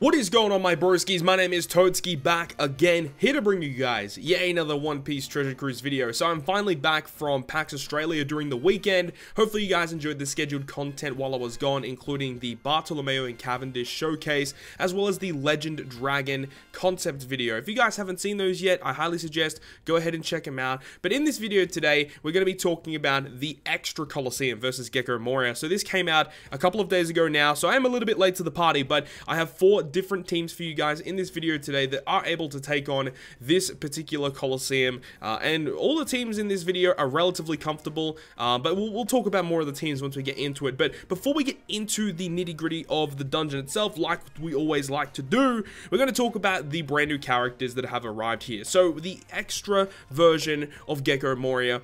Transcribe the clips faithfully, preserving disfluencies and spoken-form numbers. What is going on, my broskies? My name is Toadskii, back again, here to bring you guys yet another One Piece Treasure Cruise video. So I'm finally back from PAX Australia during the weekend. Hopefully you guys enjoyed the scheduled content while I was gone, including the Bartolomeo and Cavendish showcase, as well as the Legend Dragon concept video. If you guys haven't seen those yet, I highly suggest go ahead and check them out. But in this video today, we're going to be talking about the extra Coliseum versus Gecko Moria. So this came out a couple of days ago now, so I am a little bit late to the party, but I have four different teams for you guys in this video today that are able to take on this particular Coliseum, uh, and all the teams in this video are relatively comfortable, uh, but we'll, we'll talk about more of the teams once we get into it. But before we get into the nitty-gritty of the dungeon itself, like we always like to do, we're going to talk about the brand new characters that have arrived here. So the extra version of Gecko Moria,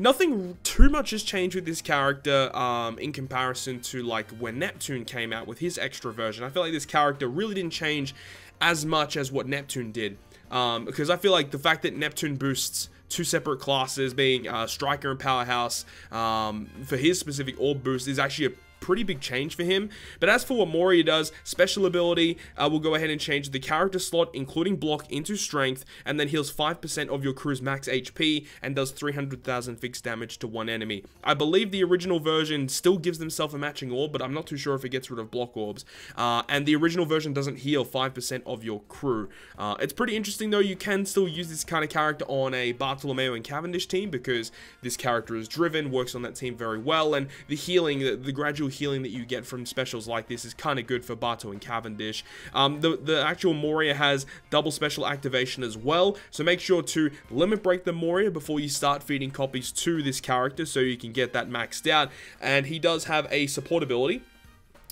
nothing too much has changed with this character um, in comparison to like when Neptune came out with his extra version. I feel like this character really didn't change as much as what Neptune did, um, because I feel like the fact that Neptune boosts two separate classes, being uh, Striker and Powerhouse, um, for his specific orb boost is actually a pretty big change for him. But as for what Moria does, special ability, uh, we'll go ahead and change the character slot, including block, into strength, and then heals five percent of your crew's max H P and does three hundred thousand fixed damage to one enemy. I believe the original version still gives themselves a matching orb, but I'm not too sure if it gets rid of block orbs. Uh, and the original version doesn't heal five percent of your crew. Uh, it's pretty interesting though, you can still use this kind of character on a Bartolomeo and Cavendish team because this character is driven, works on that team very well, and the healing, the, the gradual healing that you get from specials like this is kind of good for Barto and Cavendish. Um, the, the actual Moria has double special activation as well, so make sure to limit break the Moria before you start feeding copies to this character so you can get that maxed out. And he does have a support ability.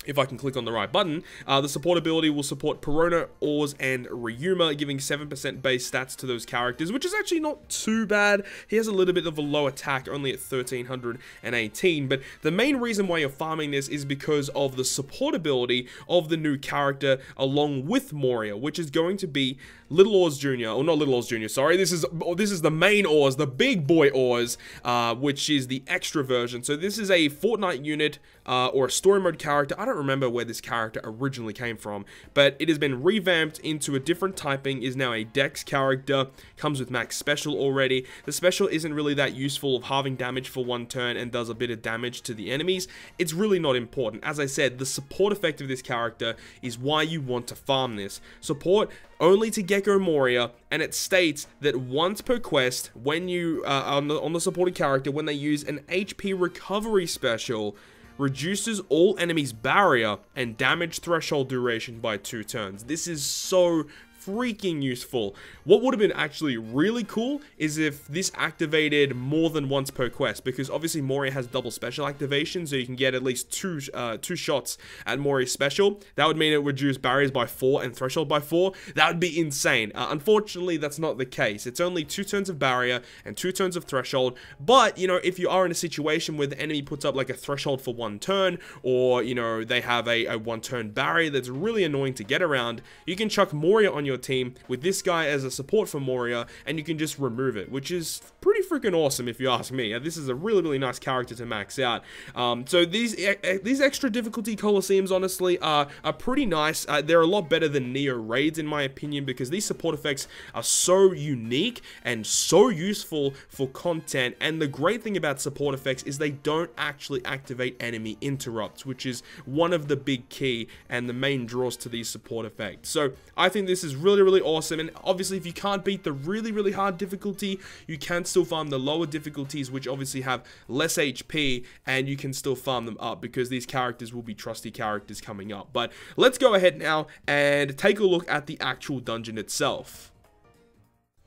If I can click on the right button, uh, the support ability will support Perona, Oars, and Ryuma, giving seven percent base stats to those characters, which is actually not too bad. He has a little bit of a low attack, only at one thousand three hundred eighteen, but the main reason why you're farming this is because of the support ability of the new character along with Moria, which is going to be Little Oars Junior, or not Little Oars Junior, sorry, this is this is the main Oars, the big boy Oars, uh, which is the extra version. So this is a Fortnite unit, uh, or a story mode character. I don't remember where this character originally came from, but it has been revamped into a different typing, is now a dex character, comes with max special already. The special isn't really that useful of halving damage for one turn and does a bit of damage to the enemies. It's really not important. As I said, the support effect of this character is why you want to farm this. Support only to Gecko Moria, and it states that once per quest, when you, uh, on the, on the supported character, when they use an H P recovery special, reduces all enemies' barrier and damage threshold duration by two turns. This is so freaking useful. What would have been actually really cool is if this activated more than once per quest, because obviously Moria has double special activation, so you can get at least two uh, two shots at Mori's special. That would mean it would reduce barriers by four and threshold by four. That would be insane. Uh, unfortunately, that's not the case. It's only two turns of barrier and two turns of threshold, but, you know, if you are in a situation where the enemy puts up like a threshold for one turn, or, you know, they have a, a one turn barrier that's really annoying to get around, you can chuck Moria on your team with this guy as a support for Moria, and you can just remove it, which is pretty freaking awesome if you ask me. This is a really, really nice character to max out. Um, so these e these extra difficulty Coliseums, honestly, are, are pretty nice. Uh, they're a lot better than Neo Raids, in my opinion, because these support effects are so unique and so useful for content. And the great thing about support effects is they don't actually activate enemy interrupts, which is one of the big key and the main draws to these support effects. So I think this is really Really, really awesome. And obviously, if you can't beat the really, really hard difficulty, you can still farm the lower difficulties, which obviously have less H P, and you can still farm them up because these characters will be trusty characters coming up. But let's go ahead now and take a look at the actual dungeon itself.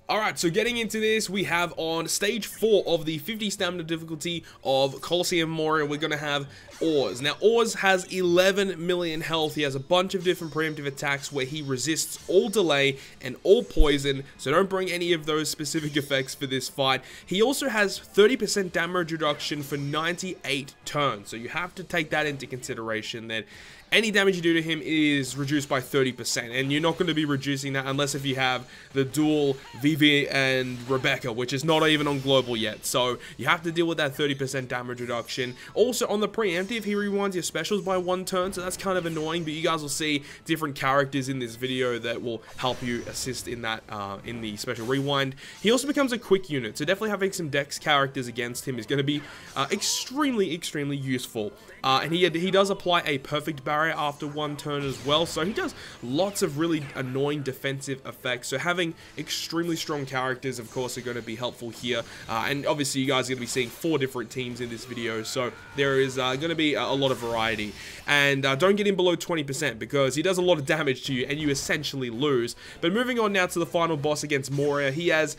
Alright, so getting into this, we have on stage four of the fifty stamina difficulty of Coliseum Moria, we're going to have Oars. Now, Oars has eleven million health. He has a bunch of different preemptive attacks where he resists all delay and all poison, so don't bring any of those specific effects for this fight. He also has thirty percent damage reduction for ninety-eight turns, so you have to take that into consideration that any damage you do to him is reduced by thirty percent, and you're not going to be reducing that unless if you have the dual Vivi and Rebecca, which is not even on global yet, so you have to deal with that thirty percent damage reduction. Also, on the preemptive, he rewinds your specials by one turn, so that's kind of annoying, but you guys will see different characters in this video that will help you assist in that, uh, in the special rewind. He also becomes a quick unit, so definitely having some dex characters against him is going to be uh, extremely, extremely useful. Uh, and he, he does apply a perfect barrier after one turn as well, so he does lots of really annoying defensive effects, so having extremely strong characters, of course, are going to be helpful here, uh, and obviously you guys are going to be seeing four different teams in this video, so there is uh, going to be a, a lot of variety, and uh, don't get him below twenty percent, because he does a lot of damage to you, and you essentially lose. But moving on now to the final boss against Moria, he has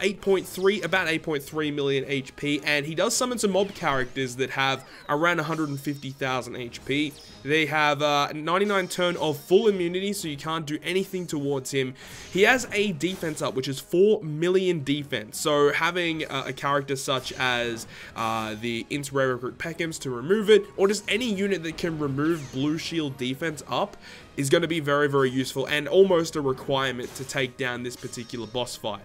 eight point three, about eight point three million H P, and he does summon some mob characters that have around one hundred fifty thousand H P. They have uh, ninety-nine turn of full immunity, so you can't do anything towards him. He has a defense up, which is four million defense, so having uh, a character such as uh, the Int Rare Recruit Peckhams to remove it, or just any unit that can remove blue shield defense up, is going to be very, very useful, and almost a requirement to take down this particular boss fight.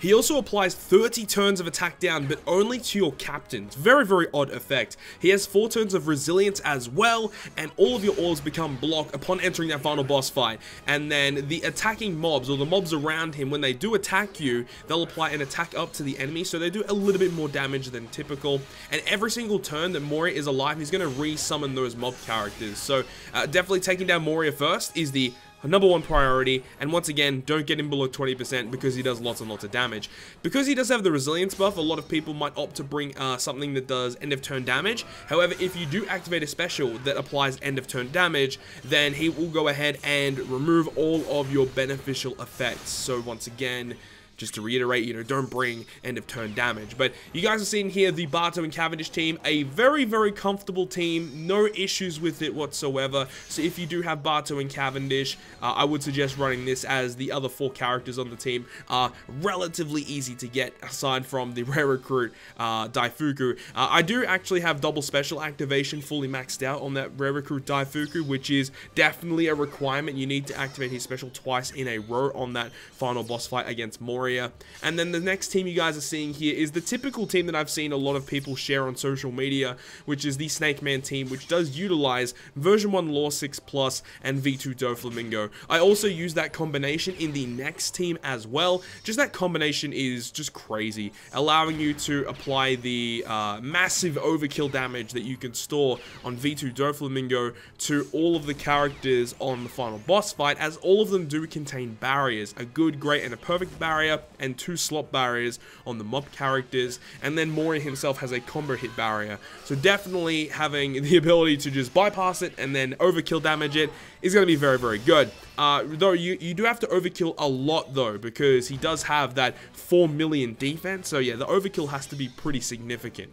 He also applies thirty turns of attack down, but only to your captains. Very, very odd effect. He has four turns of resilience as well, and all of your oars become blocked upon entering that final boss fight. And then the attacking mobs, or the mobs around him, when they do attack you, they'll apply an attack up to the enemy, so they do a little bit more damage than typical. And every single turn that Moria is alive, he's going to re-summon those mob characters. So uh, definitely taking down Moria first is the number one priority, and once again, don't get him below twenty percent because he does lots and lots of damage. Because he does have the resilience buff, a lot of people might opt to bring uh, something that does end of turn damage. However, if you do activate a special that applies end of turn damage, then he will go ahead and remove all of your beneficial effects. So once again, just to reiterate, you know, don't bring end-of-turn damage. But you guys are seeing here the Barto and Cavendish team, a very, very comfortable team. No issues with it whatsoever. So if you do have Barto and Cavendish, uh, I would suggest running this, as the other four characters on the team are relatively easy to get, aside from the Rare Recruit, uh, Daifuku. Uh, I do actually have double special activation fully maxed out on that Rare Recruit Daifuku, which is definitely a requirement. You need to activate his special twice in a row on that final boss fight against Mori. And then the next team you guys are seeing here is the typical team that I've seen a lot of people share on social media, which is the Snakeman team, which does utilize version one Law six plus and V two Doflamingo. I also use that combination in the next team as well. Just that combination is just crazy, allowing you to apply the uh, massive overkill damage that you can store on V two Doflamingo to all of the characters on the final boss fight, as all of them do contain barriers, a good, great, and a perfect barrier, and two slot barriers on the mob characters, and then Mori himself has a combo hit barrier. So definitely having the ability to just bypass it and then overkill damage it is going to be very, very good. Uh, though you, you do have to overkill a lot though, because he does have that four million defense, so yeah, the overkill has to be pretty significant.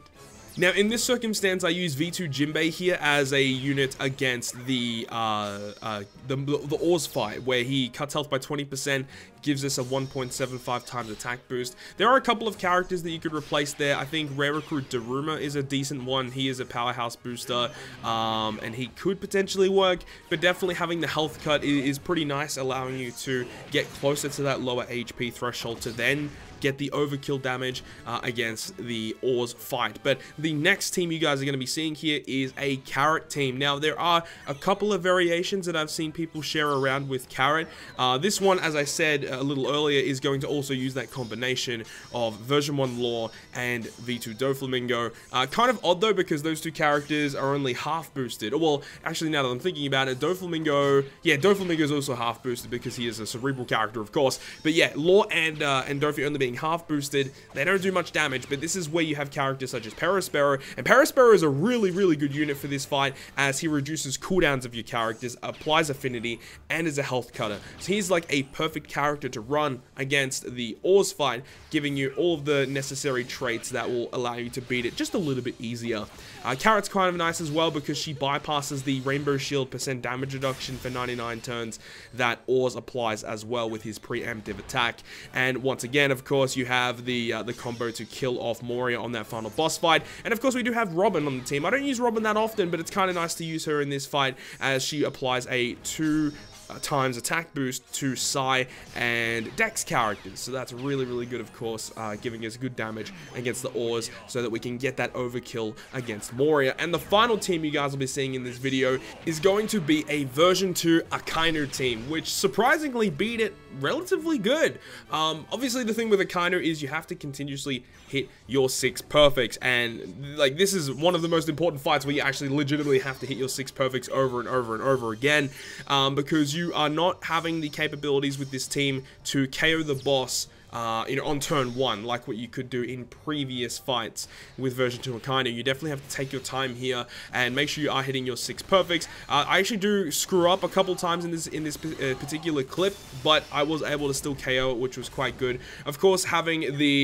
Now, in this circumstance, I use V two Jinbei here as a unit against the uh, uh, the, the Oars fight, where he cuts health by twenty percent, gives us a one point seven five times attack boost. There are a couple of characters that you could replace there. I think Rare Recruit Daruma is a decent one. He is a powerhouse booster, um, and he could potentially work, but definitely having the health cut is pretty nice, allowing you to get closer to that lower H P threshold to then get the overkill damage uh, against the Oars fight. But the next team you guys are going to be seeing here is a Carrot team. Now, there are a couple of variations that I've seen people share around with Carrot. Uh, this one, as I said a little earlier, is going to also use that combination of version one Law and V two Doflamingo. Uh, kind of odd though, because those two characters are only half boosted. Well, actually, now that I'm thinking about it, Doflamingo, yeah, Doflamingo is also half boosted because he is a cerebral character, of course. But yeah, Law and, uh, and Doflamingo only being half boosted, they don't do much damage, but this is where you have characters such as Perispero, and Perispero is a really, really good unit for this fight, as he reduces cooldowns of your characters, applies affinity, and is a health cutter. So he's like a perfect character to run against the Oars fight, giving you all of the necessary traits that will allow you to beat it just a little bit easier. Uh, Carrot's kind of nice as well, because she bypasses the Rainbow Shield percent damage reduction for ninety-nine turns that Oars applies as well with his preemptive attack, and once again, of course, course, you have the uh, the combo to kill off Moria on that final boss fight. And of course, we do have Robin on the team. I don't use Robin that often, but it's kind of nice to use her in this fight as she applies a two... Uh, times attack boost to Sai and Dex characters. So that's really, really good, of course, uh, giving us good damage against the Oars so that we can get that overkill against Moria. And the final team you guys will be seeing in this video is going to be a version two Akainu team, which surprisingly beat it relatively good. Um, obviously, the thing with Akainu is you have to continuously hit your six perfects. And, like, this is one of the most important fights where you actually legitimately have to hit your six perfects over and over and over again, um, because you You are not having the capabilities with this team to K O the boss uh, you know, on turn one, like what you could do in previous fights with version two Akainu. You definitely have to take your time here and make sure you are hitting your six perfects. Uh, I actually do screw up a couple times in this in this uh, particular clip, but I was able to still K O it, which was quite good. Of course, having the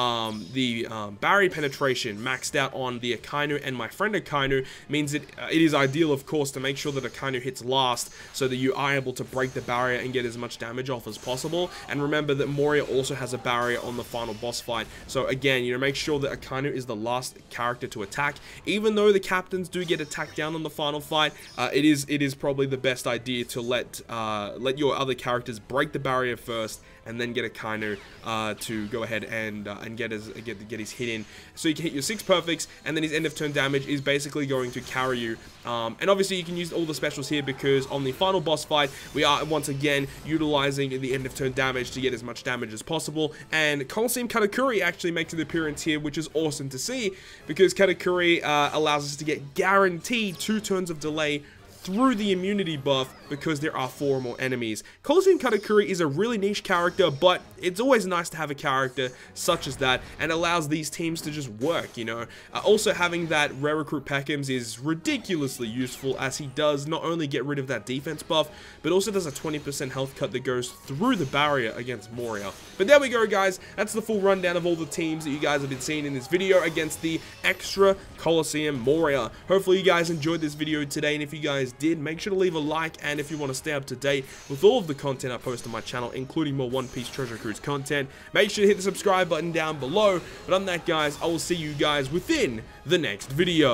Um, the um, barrier penetration maxed out on the Akainu and my friend Akainu means it, uh, it is ideal, of course, to make sure that Akainu hits last so that you are able to break the barrier and get as much damage off as possible. And remember that Moria also has a barrier on the final boss fight. So again, you know, make sure that Akainu is the last character to attack. Even though the captains do get attacked down on the final fight, uh, it is it is probably the best idea to let uh, let your other characters break the barrier first and then get Akainu uh, to go ahead and uh, and get his get, get his hit in, so you can hit your six perfects, and then his end of turn damage is basically going to carry you. Um, and obviously, you can use all the specials here because on the final boss fight, we are once again utilizing the end of turn damage to get as much damage as possible. And Coliseum Katakuri actually makes an appearance here, which is awesome to see because Katakuri uh, allows us to get guaranteed two turns of delay through the immunity buff because there are four or more enemies. Coliseum Katakuri is a really niche character, but it's always nice to have a character such as that and allows these teams to just work, you know. Uh, also, having that rare recruit Peckhams is ridiculously useful as he does not only get rid of that defense buff, but also does a twenty percent health cut that goes through the barrier against Moria. But there we go, guys. That's the full rundown of all the teams that you guys have been seeing in this video against the extra Coliseum Moria. Hopefully, you guys enjoyed this video today, and if you guys did, make sure to leave a like, and if you want to stay up to date with all of the content I post on my channel, including more One Piece Treasure Cruise content, make sure to hit the subscribe button down below. But on that, guys, I will see you guys within the next video.